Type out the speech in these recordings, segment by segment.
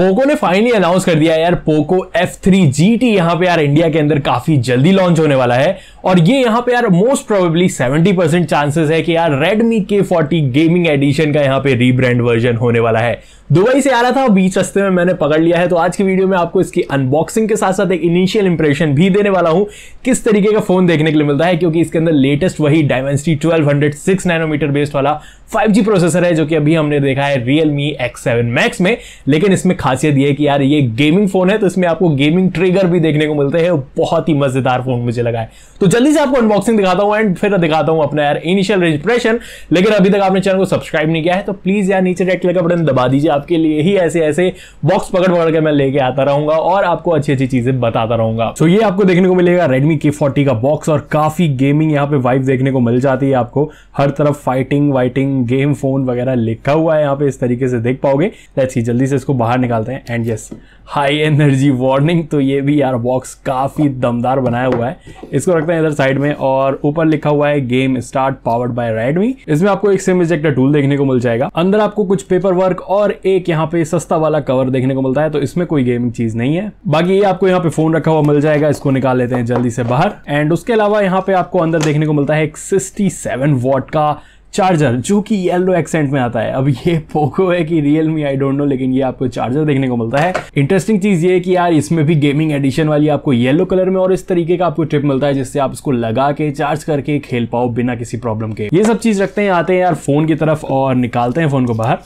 Poco ने finally announce कर दिया यार, पोको F3 GT यहाँ पे यार इंडिया के अंदर काफी जल्दी लॉन्च होने वाला है। और ये यहाँ पे यार मोस्ट प्रोबेबली 70% चांसेस है कि यार Redmi K40 Gaming Edition का यहाँ पे रीब्रांड वर्जन होने वाला है। दुबई से आ रहा था, बीच रास्ते में मैंने पकड़ लिया है, तो आज की वीडियो में आपको इसकी अनबॉक्सिंग के साथ साथ एक इनिशियल इंप्रेशन भी देने वाला हूं, किस तरीके का फोन देखने के लिए मिलता है, क्योंकि इसके अंदर लेटेस्ट वही Dimensity 1200 6 नैनोमीटर बेस्ड वाला 5G प्रोसेसर है जो कि अभी हमने देखा है Realmi X7 Max में। लेकिन इसमें खासियत यह है कि यार ये गेमिंग फोन है, तो इसमें आपको गेमिंग ट्रिगर भी देखने को मिलते हैं। बहुत ही मजेदार फोन मुझे लगा है, तो जल्दी से आपको अनबॉक्सिंग दिखाता हूं एंड फिर दिखाता हूं अपना यार इनिशियल इंप्रेशन। लेकिन अभी तक आपने चैनल को सब्सक्राइब नहीं किया है तो प्लीज यार नीचे रेड कलर का बटन दबा दीजिए, आपके लिए ही ऐसे ऐसे बॉक्स पकड़ के मैं लेके आता रहूंगा और आपको अच्छी अच्छी चीजें बताता रहूंगा। तो ये आपको देखने को मिलेगा Redmi K40 का बॉक्स और काफी गेमिंग यहाँ पे वाइब देखने को मिल जाती है। आपको हर तरफ फाइटिंग वाइटिंग गेम फोन वगैरह लिखा हुआ है यहाँ पे, इस तरीके से देख पाओगे। लेट्स सी जल्दी से इसको बाहर निकालते हैं and yes, high energy warning. तो ये भी यार बॉक्स काफी दमदार बनाया हुआ है। इसको रखते हैं इधर साइड में और ऊपर लिखा हुआ है game start powered by Redmi। इसमें आपको एक सिम इजेक्टर टूल देखने को मिल जाएगा। अंदर आपको कुछ पेपर वर्क और एक यहाँ पे सस्ता वाला कवर देखने को मिलता है, तो इसमें कोई गेमिंग चीज नहीं है। बाकी ये आपको यहाँ पे फोन रखा हुआ मिल जाएगा, इसको निकाल लेते हैं जल्दी से बाहर। एंड उसके अलावा यहाँ पे आपको अंदर देखने को मिलता है एक 67 वॉट का चार्जर जो कि येलो एक्सेंट में आता है। अब ये पोको है कि Realmi आई डोंट नो, लेकिन ये आपको चार्जर देखने को मिलता है। इंटरेस्टिंग चीज़ ये है कि यार इसमें भी गेमिंग एडिशन वाली आपको येलो कलर में और इस तरीके का आपको टिप मिलता है जिससे आप इसको लगा के चार्ज करके खेल पाओ बिना किसी प्रॉब्लम के। ये सब चीज़ रखते हैं, आते हैं यार फोन की तरफ और निकालते हैं फोन को बाहर।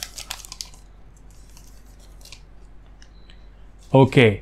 ओके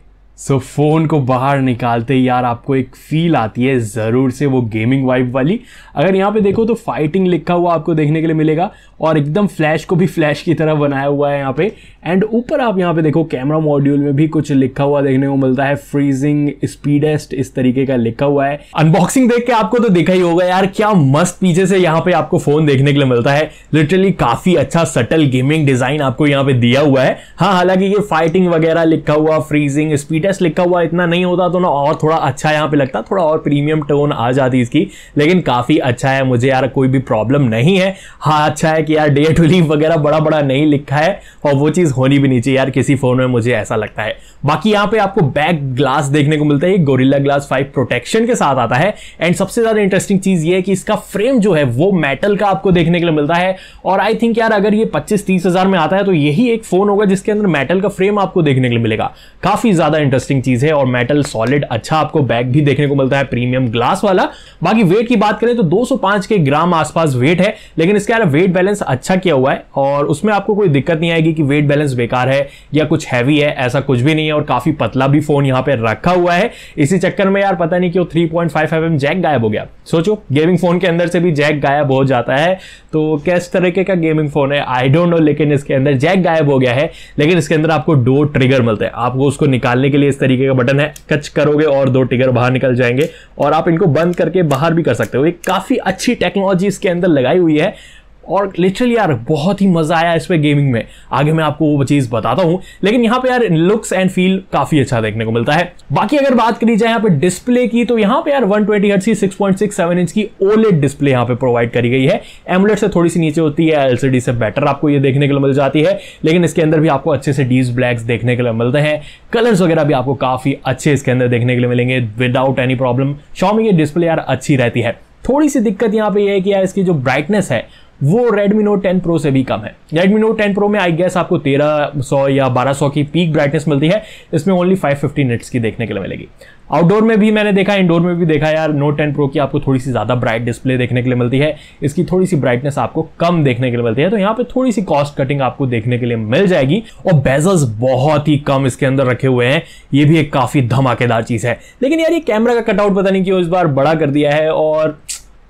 सो फोन को बाहर निकालते ही यार आपको एक फील आती है ज़रूर से वो गेमिंग वाइब वाली। अगर यहाँ पे देखो तो फाइटिंग लिखा हुआ आपको देखने के लिए मिलेगा और एकदम फ्लैश को भी फ्लैश की तरह बनाया हुआ है यहाँ पे। एंड ऊपर आप यहाँ पे देखो कैमरा मॉड्यूल में भी कुछ लिखा हुआ देखने को मिलता है, फ्रीजिंग स्पीडेस्ट इस तरीके का लिखा हुआ है। अनबॉक्सिंग देख के आपको तो देखा ही होगा यार क्या मस्त पीछे से यहाँ पे आपको फोन देखने के लिए मिलता है। लिटरली काफी अच्छा सटल गेमिंग डिजाइन आपको यहाँ पे दिया हुआ है। हाँ, हालांकि ये फाइटिंग वगैरह लिखा हुआ, फ्रीजिंग स्पीडेस्ट लिखा हुआ इतना नहीं होता तो ना और थोड़ा अच्छा यहाँ पे लगता, थोड़ा और प्रीमियम टोन आ जाती इसकी, लेकिन काफी अच्छा है। मुझे यार कोई भी प्रॉब्लम नहीं है। हाँ, अच्छा है यार डे टू लीव वगैरह बड़ा बड़ा नहीं लिखा है और वो चीज होनी भी नहीं चाहिए यार किसी फोन में, मुझे ऐसा लगता है। बाकी यहाँ पे आपको बैक ग्लास देखने को मिलता है, गोरिल्ला ग्लास 5 प्रोटेक्शन के साथ आता है। एंड सबसे ज्यादा इंटरेस्टिंग चीज ये है कि इसका फ्रेम जो है वो मेटल का आपको देखने के लिए मिलता है। और आई थिंक यार अगर ये 25-30 हजार में आता है तो यही एक फोन होगा जिसके अंदर मेटल का फ्रेम आपको देखने के लिए मिलेगा। काफी ज्यादा इंटरेस्टिंग चीज है और मेटल सॉलिड अच्छा आपको बैक भी देखने को मिलता है, प्रीमियम ग्लास वाला। बाकी वेट की बात करें तो 205 के ग्राम आसपास वेट है, लेकिन इसका यार वेट बैलेंस अच्छा किया हुआ है और उसमें आपको कोई दिक्कत नहीं आएगी कि वेट बैलेंस बेकार है या कुछ हैवी है, ऐसा कुछ भी नहीं है। और काफी पतला भी फोन यहाँ पे रखा हुआ है, इसी चक्कर में यार पता नहीं क्यों 3.5 mm जैक गायब हो गया। सोचो गेमिंग फोन के अंदर से भी जैक गायब हो जाता है तो किस तरीके का गेमिंग फोन है आई डोंट नो, लेकिन इसके अंदर जैक गायब हो गया है। लेकिन इसके अंदर आपको 2 ट्रिगर मिलते हैं, आपको उसको निकालने के लिए इस तरीके का बटन है, टच करोगे और 2 ट्रिगर बाहर निकल जाएंगे और आप इनको बंद करके बाहर भी कर सकते हो। काफी अच्छी टेक्नोलॉजी इसके अंदर लगाई हुई है और लिटरली यार बहुत ही मजा आया इस पे गेमिंग में। आगे मैं आपको वो चीज बताता हूं, लेकिन यहाँ पे यार लुक्स एंड फील काफी अच्छा देखने को मिलता है। बाकी अगर बात करी जाए यहाँ पे डिस्प्ले की तो यहाँ पे यार 120Hz की 6.67 इंच की OLED डिस्प्ले यहाँ पे प्रोवाइड करी गई है। AMOLED से थोड़ी सी नीचे होती है, LCD से बेटर आपको ये देखने के लिए मिल जाती है। लेकिन इसके अंदर भी आपको अच्छे से डीप ब्लैक्स देखने के लिए मिलते हैं, कलर्स वगैरह भी आपको काफी अच्छे इसके अंदर देखने के लिए मिलेंगे विदाउट एनी प्रॉब्लम। Xiaomi की डिस्प्ले यार अच्छी रहती है, थोड़ी सी दिक्कत यहाँ पे ये है कि यार इसकी जो ब्राइटनेस है वो Redmi Note 10 Pro से भी कम है। Redmi Note 10 Pro में आई गेस आपको 1300 या 1200 की पीक ब्राइटनेस मिलती है, इसमें ओनली 550 निट्स की देखने के लिए मिलेगी। आउटडोर में भी मैंने देखा, इंडोर में भी देखा यार Note 10 Pro की आपको थोड़ी सी ज़्यादा ब्राइट डिस्प्ले देखने के लिए मिलती है, इसकी थोड़ी सी ब्राइटनेस आपको कम देखने के लिए मिलती है। तो यहाँ पे थोड़ी सी कॉस्ट कटिंग आपको देखने के लिए मिल जाएगी और बेजल्स बहुत ही कम इसके अंदर रखे हुए हैं, ये भी एक काफ़ी धमाकेदार चीज़ है। लेकिन यार ये कैमरा का कटआउट पता नहीं क्यों इस बार बड़ा कर दिया है और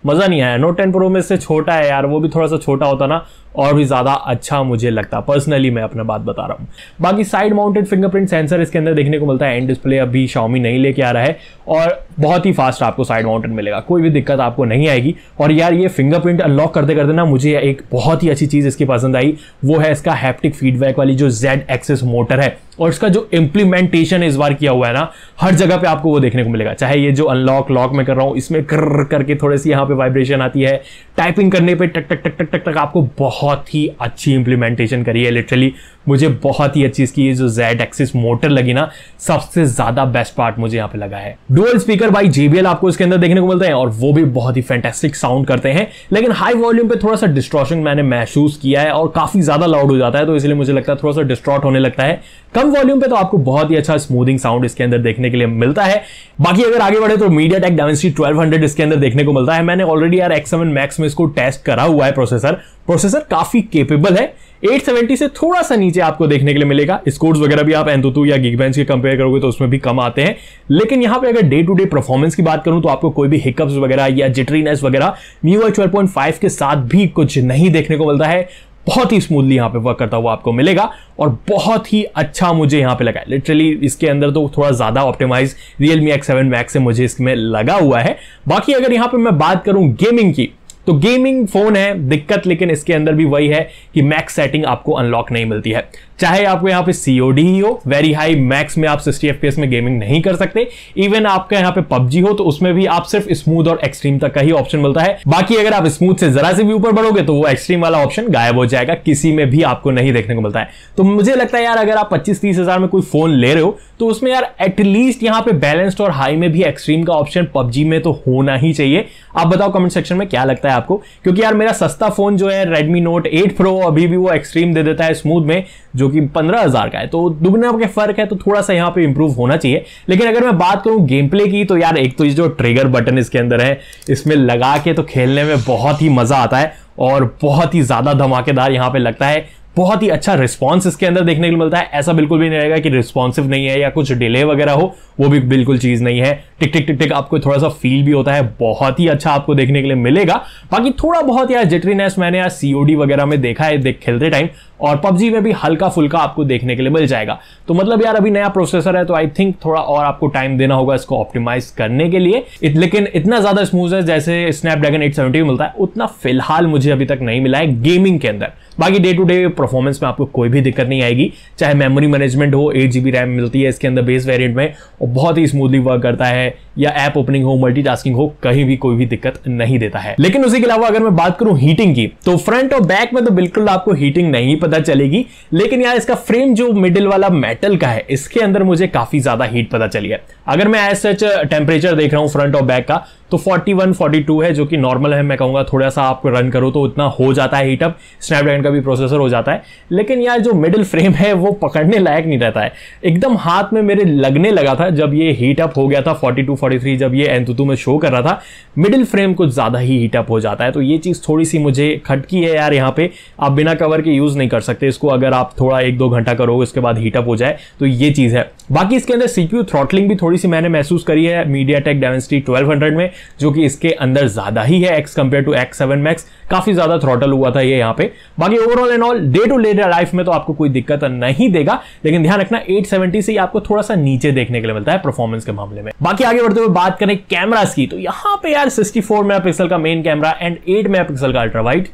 मज़ा नहीं आया। Note 10 Pro में से छोटा है यार, वो भी थोड़ा सा छोटा होता ना और भी ज़्यादा अच्छा मुझे लगता, पर्सनली मैं अपना बात बता रहा हूँ। बाकी साइड माउंटेड फिंगरप्रिंट सेंसर इसके अंदर देखने को मिलता है। एंड डिस्प्ले अभी Xiaomi नहीं लेके आ रहा है और बहुत ही फास्ट आपको साइड माउंटेड मिलेगा, कोई भी दिक्कत आपको नहीं आएगी। और यार ये फिंगरप्रिंट अनलॉक करते करते ना मुझे एक बहुत ही अच्छी चीज़ इसकी पसंद आई, वो है इसका हैप्टिक फीडबैक वाली जो Z एक्सिस मोटर है और इसका जो इम्प्लीमेंटेशन इस बार किया हुआ है ना, हर जगह पे आपको वो देखने को मिलेगा। चाहे ये जो अनलॉक लॉक में कर रहा हूँ इसमें कर करके थोड़ी सी यहाँ पे वाइब्रेशन आती है, टाइपिंग करने पे टक टक टक टक टक आपको बहुत ही अच्छी इम्प्लीमेंटेशन करी है। लिटरली मुझे बहुत ही अच्छी इसकी जो Z एक्सिस मोटर लगी ना, सबसे ज्यादा बेस्ट पार्ट मुझे यहाँ पे लगा है। डुअल स्पीकर भाई JBL आपको इसके अंदर देखने को मिलते हैं और वो भी बहुत ही फैंटास्टिक साउंड करते हैं, लेकिन हाई वॉल्यूम पे थोड़ा सा डिस्टॉर्शन मैंने महसूस किया है और काफी ज्यादा लाउड हो जाता है, तो इसलिए मुझे लगता है थोड़ा सा डिस्टॉर्ट होने लगता है। कम वॉल्यूम पे तो आपको बहुत ही अच्छा स्मूथिंग साउंड इसके अंदर देखने के लिए मिलता है। बाकी अगर आगे बढ़े तो MediaTek Dimensity 1200 इसके अंदर देखने को मिलता है। मैंने ऑलरेडी यार X7 Max में इसको टेस्ट करा हुआ है। प्रोसेसर काफी केपेबल है, 870 से थोड़ा सा नीचे आपको देखने के लिए मिलेगा। स्कोर्स वगैरह भी आप AnTuTu या Geekbench के कंपेयर करोगे तो उसमें भी कम आते हैं, लेकिन यहाँ पे अगर डे टू डे परफॉर्मेंस की बात करूं तो आपको कोई भी हिकअप्स वगैरह या जिटरीनेस वगैरह MIUI 12.5 के साथ भी कुछ नहीं देखने को मिलता है। बहुत ही स्मूथली यहाँ पे वर्क करता हुआ आपको मिलेगा और बहुत ही अच्छा मुझे यहाँ पे लगा है। लिटरली इसके अंदर तो थोड़ा ज्यादा ऑप्टिमाइज Realmi X7 Max से मुझे इसमें लगा हुआ है। बाकी अगर यहाँ पे मैं बात करूं गेमिंग की, तो गेमिंग फोन है दिक्कत, लेकिन इसके अंदर भी वही है कि मैक्स सेटिंग आपको अनलॉक नहीं मिलती है। चाहे आपको यहाँ पे COD ही हो, वेरी हाई मैक्स में आप 60 FPS में गेमिंग नहीं कर सकते। इवन आपका यहाँ पे PUBG हो तो उसमें भी आप सिर्फ स्मूथ और एक्सट्रीम तक का ही ऑप्शन मिलता है। बाकी अगर आप स्मूथ से जरा से भी ऊपर बढ़ोगे तो वो एक्सट्रीम वाला ऑप्शन गायब हो जाएगा, किसी में भी आपको नहीं देखने को मिलता है। तो मुझे लगता है यार अगर आप 25-30 हज़ार में कोई फोन ले रहे हो तो उसमें यार एटलीस्ट यहाँ पे बैलेंस्ड और हाई में भी एक्सट्रीम का ऑप्शन PUBG में तो होना ही चाहिए। आप बताओ कमेंट सेक्शन में क्या लगता है आपको, क्योंकि यार मेरा सस्ता फोन जो है Redmi Note 8 Pro अभी भी वो एक्सट्रीम दे देता है स्मूथ में, जो कि 15 हज़ार का है, तो दुगना का फर्क है, तो थोड़ा सा यहाँ पे इंप्रूव होना चाहिए। लेकिन अगर मैं बात करूं गेम प्ले की, तो यार एक तो ये जो ट्रिगर बटन इसके अंदर है, इसमें लगा के तो खेलने में बहुत ही मजा आता है और बहुत ही ज्यादा धमाकेदार यहाँ पे लगता है। बहुत ही अच्छा रिस्पॉन्स इसके अंदर देखने को मिलता है। ऐसा बिल्कुल भी नहीं रहेगा कि रिस्पॉन्सिव नहीं है या कुछ डिले वगैरह हो, वो भी बिल्कुल चीज नहीं है। टिक टिक टिक टिक आपको थोड़ा सा फील भी होता है, बहुत ही अच्छा आपको देखने के लिए मिलेगा। बाकी थोड़ा बहुत यार जिटरीनेस मैंने यार COD वगैरह में देखा है खेलते टाइम, और PUBG में भी हल्का फुल्का आपको देखने के लिए मिल जाएगा। तो मतलब यार अभी नया प्रोसेसर है तो आई थिंक थोड़ा और आपको टाइम देना होगा इसको ऑप्टिमाइज करने के लिए, लेकिन इतना ज्यादा स्मूथ है जैसे Snapdragon 870 में मिलता है उतना फिलहाल मुझे अभी तक नहीं मिला है गेमिंग के अंदर। बाकी डे टू डे परफॉर्मेंस में आपको कोई भी दिक्कत नहीं आएगी, चाहे मेमोरी मैनेजमेंट हो, 8 GB रैम मिलती है इसके अंदर बेस वेरिएंट में और बहुत ही स्मूथली वर्क करता है, या ऐप ओपनिंग हो, मल्टीटास्किंग हो, कहीं भी कोई भी दिक्कत नहीं देता है। लेकिन उसी के अलावा अगर मैं बात करूं हीटिंग की, तो फ्रंट और बैक में तो बिल्कुल आपको हीटिंग नहीं पता चलेगी, लेकिन यार इसका फ्रेम जो मिडिल वाला मेटल का है इसके अंदर मुझे काफी ज्यादा हीट पता चली है। अगर मैं एज सच टेम्परेचर देख रहा हूं फ्रंट और बैक का, तो 41, 42 है जो कि नॉर्मल है। मैं कहूंगा थोड़ा सा आप रन करो तो उतना हो जाता है हीटअप, स्नैपड्रैगन का भी प्रोसेसर हो जाता है, लेकिन यार जो मिडिल फ्रेम है वो पकड़ने लायक नहीं रहता है। एकदम हाथ में मेरे लगने लगा था जब ये हीटअप हो गया था 42, 43 जब ये AnTuTu में शो कर रहा था, मिडिल फ्रेम कुछ ज्यादा ही हीटअप हो जाता है। तो ये चीज थोड़ी सी मुझे खटकी है यार, यहाँ पे आप बिना कवर के यूज नहीं कर सकते इसको, अगर आप थोड़ा 1-2 घंटा करोगे उसके बाद हीटअप हो जाए तो ये चीज है। बाकी इसके अंदर CPU थ्रॉटलिंग भी थोड़ी सी मैंने महसूस करी है MediaTek Dimensity 1200 में, जो कि इसके अंदर ज्यादा ही है X compare to X7 Max, काफी ज्यादा थ्रॉटल हुआ था ये यहाँ पे। बाकी overall and all day to day life में तो आपको कोई दिक्कत नहीं देगा, लेकिन ध्यान रखना 870 से आपको थोड़ा सा नीचे देखने के लिए मिलता है परफॉर्मेंस के मामले में। बाकी आगे बढ़ते हुए बात करें कैमरास की, तो यहाँ पे यार 64 मेगापिक्सल का मेन कैमरा एंड 8 मेगापिक्सल का अल्ट्रा वाइड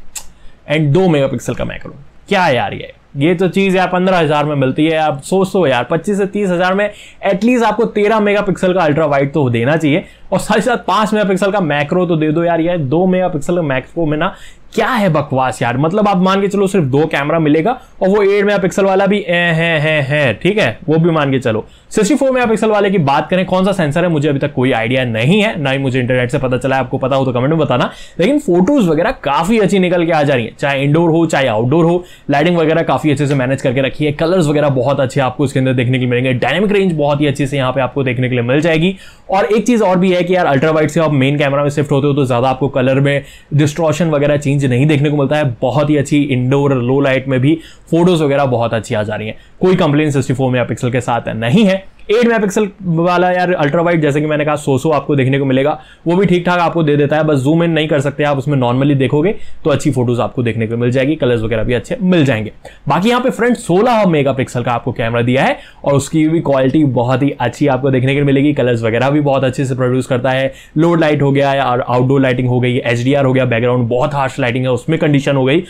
एंड 2 मेगापिक्सल का मैक्रो, क्या यार ये तो चीज यार 15 हज़ार में मिलती है। आप सोचो यार 25 से 30 हज़ार में एटलीस्ट आपको 13 मेगापिक्सल का अल्ट्रा वाइड तो देना चाहिए, और साथ ही साथ 5 मेगापिक्सल का मैक्रो तो दे दो यार। ये 2 मेगापिक्सल का मैक्रो में ना क्या है बकवास यार, मतलब आप मान के चलो सिर्फ 2 कैमरा मिलेगा और वो 8 मेगापिक्सल वाला भी है ठीक है, वो भी मान के चलो। 64 मेगापिक्सल वाले की बात करें, कौन सा सेंसर है मुझे अभी तक कोई आइडिया नहीं है, ना ही मुझे इंटरनेट से पता चला है, आपको पता हो तो कमेंट में बताना। लेकिन फोटोज वगैरह काफी अच्छी निकल के आ जा रही है, चाहे इंडोर हो चाहे आउटडोर हो। लाइटिंग वगैरह काफी अच्छे से मैनेज करके रखी है, कलर्स वगैरह बहुत अच्छे आपको इसके अंदर देखने के लिए मिलेंगे, डायनेमिक रेंज बहुत ही अच्छे से यहाँ पे आपको देखने के लिए मिल जाएगी। और एक चीज और भी है कि यार अल्ट्रा वाइड से आप मेन कैमरा में शिफ्ट होते हो तो ज्यादा आपको कलर में डिस्टॉर्शन वगैरह चेंज नहीं देखने को मिलता है। बहुत ही अच्छी इंडोर लो लाइट में भी फोटोज वगैरह बहुत अच्छी आ जा रही है, कोई कंप्लेन 64 मेगापिक्सल के साथ नहीं है। 8 मेगापिक्सल वाला यार अल्ट्रा वाइड जैसे कि मैंने कहा 100 आपको देखने को मिलेगा, वो भी ठीक ठाक आपको दे देता है, बस जूम इन नहीं कर सकते आप उसमें, नॉर्मली देखोगे तो अच्छी फोटोज आपको देखने को मिल जाएगी, कलर्स वगैरह भी अच्छे मिल जाएंगे। बाकी यहाँ पे फ्रंट 16 मेगापिक्सल का आपको कैमरा दिया है और उसकी भी क्वालिटी बहुत ही अच्छी आपको देखने को मिलेगी, कलर्स वगैरह भी बहुत अच्छे से प्रोड्यूस करता है। लोड लाइट हो गया और आउटडोर लाइटिंग हो गई, HDR हो गया, बैकग्राउंड बहुत हार्श लाइटिंग है उसमें कंडीशन हो गई,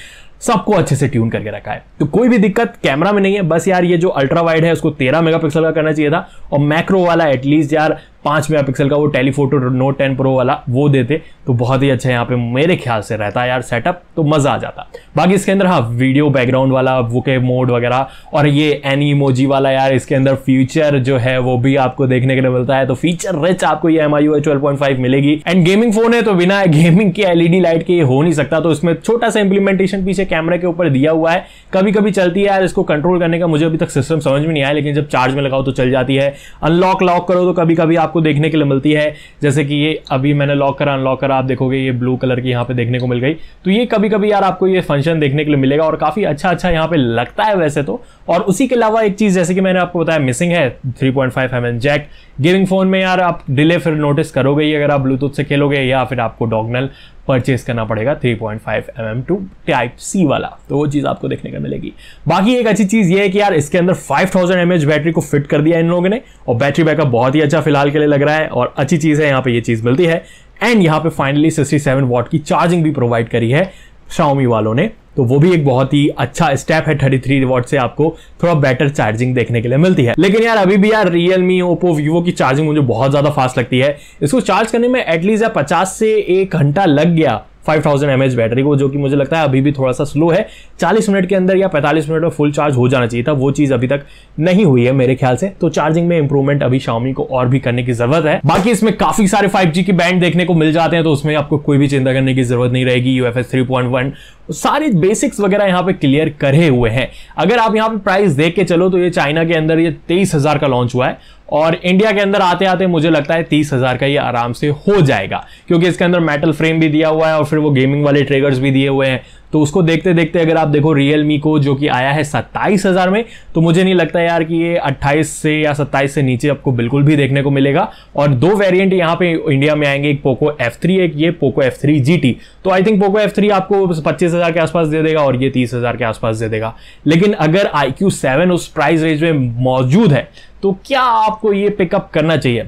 सबको अच्छे से ट्यून करके रखा है, तो कोई भी दिक्कत कैमरा में नहीं है। बस यार ये जो अल्ट्रा वाइड है उसको 13 मेगापिक्सल का करना चाहिए था और मैक्रो वाला एटलीस्ट यार 5 मेगापिक्सल का वो टेलीफोटो नोट 10 प्रो वाला वो देते तो बहुत ही अच्छा यहाँ पे मेरे ख्याल से रहता यार सेटअप, तो मज़ा आ जाता। बाकी इसके अंदर हाँ वीडियो बैकग्राउंड वाला वोके मोड वगैरह और ये एनीमोजी वाला यार इसके अंदर फीचर जो है वो भी आपको देखने के लिए मिलता है। तो फीचर रिच आपको ये MIUI 12.5 मिलेगी एंड गेमिंग फोन है तो बिना गेमिंग की एलईडी लाइट के हो नहीं सकता। तो इसमें छोटा सा इंप्लीमेंटेशन पीछे कैमरे के ऊपर दिया हुआ है, कभी कभी चलती है यार, इसको कंट्रोल करने का मुझे अभी तक सिस्टम समझ में नहीं आया, लेकिन जब चार्ज में लगाओ तो चल जाती है, अनलॉक लॉक करो तो कभी कभी आपको देखने के लिए मिलती है, जैसे कि ये अभी मैंने लॉक करा अनलॉक करा आप देखोगे ये ब्लू कलर की यहाँ पे देखने को मिल गई। तो ये कभी कभी यार आपको ये फंक्शन देखने के लिए मिलेगा और काफी अच्छा अच्छा यहाँ पे लगता है वैसे तो। और उसी के अलावा एक चीज जैसे कि मैंने आपको बताया मिसिंग है 3.5mm जैक। गेमिंग फोन में यार आप डिले फिर नोटिस करोगे ही अगर आप ब्लूटूथ से खेलोगे, या फिर आपको डॉगनल परचेज करना पड़ेगा 3.5mm टू Type-C वाला, तो वो चीज़ आपको देखने को मिलेगी। बाकी एक अच्छी चीज़ ये है कि यार इसके अंदर 5000 mAh बैटरी को फिट कर दिया इन लोगों ने और बैटरी बैकअप बहुत ही अच्छा फिलहाल के लिए लग रहा है और अच्छी चीज़ है यहाँ पे ये चीज़ मिलती है। एंड यहाँ पे फाइनली 67 वाट की चार्जिंग भी प्रोवाइड करी है शाओमी वालों ने, तो वो भी एक बहुत ही अच्छा स्टेप है। 33 वाट से आपको थोड़ा बेटर चार्जिंग देखने के लिए मिलती है, लेकिन यार अभी भी यार Realme, Oppo, Vivo की चार्जिंग मुझे बहुत ज्यादा फास्ट लगती है। इसको चार्ज करने में एटलीस्ट 50 से 1 घंटा लग गया 5000 mAh बैटरी को, जो कि मुझे लगता है अभी भी थोड़ा सा स्लो है। 40 मिनट के अंदर या 45 मिनट में फुल चार्ज हो जाना चाहिए था, वो चीज़ अभी तक नहीं हुई है मेरे ख्याल से। तो चार्जिंग में इंप्रूवमेंट अभी Xiaomi को और भी करने की जरूरत है। बाकी इसमें काफी सारे 5G के बैंड देखने को मिल जाते हैं, तो उसमें आपको कोई भी चिंता करने की जरूरत नहीं रहेगी। UFS 3.1 सारे बेसिक्स वगैरह यहाँ पे क्लियर करे हुए हैं। अगर आप यहाँ पे प्राइस देख के चलो तो ये चाइना के अंदर ये 23,000 का लॉन्च हुआ है और इंडिया के अंदर आते आते मुझे लगता है 30,000 का ये आराम से हो जाएगा, क्योंकि इसके अंदर मेटल फ्रेम भी दिया हुआ है और फिर वो गेमिंग वाले ट्रिगर्स भी दिए हुए हैं। तो उसको देखते देखते अगर आप देखो Realme को जो कि आया है 27,000 में, तो मुझे नहीं लगता यार कि ये 28 से या 27 से नीचे आपको बिल्कुल भी देखने को मिलेगा। और दो वेरिएंट यहाँ पे इंडिया में आएंगे, एक Poco F3 एक ये Poco F3 GT। तो आई थिंक Poco F3 आपको 25,000 के आसपास दे देगा और ये 30,000 के आसपास दे देगा। लेकिन अगर iQOO 7 उस प्राइस रेंज में मौजूद है तो क्या आपको ये पिकअप करना चाहिए,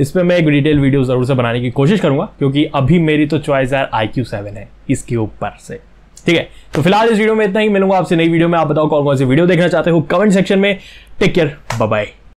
इस पर मैं एक डिटेल वीडियो ज़रूर से बनाने की कोशिश करूंगा, क्योंकि अभी मेरी तो चॉइस यार iQOO 7 है इसके ऊपर से। ठीक है, तो फिलहाल इस वीडियो में इतना ही, मिलूंगा आपसे नई वीडियो में। आप बताओ कौन कौन सी वीडियो देखना चाहते हो कमेंट सेक्शन में। Take care, bye bye.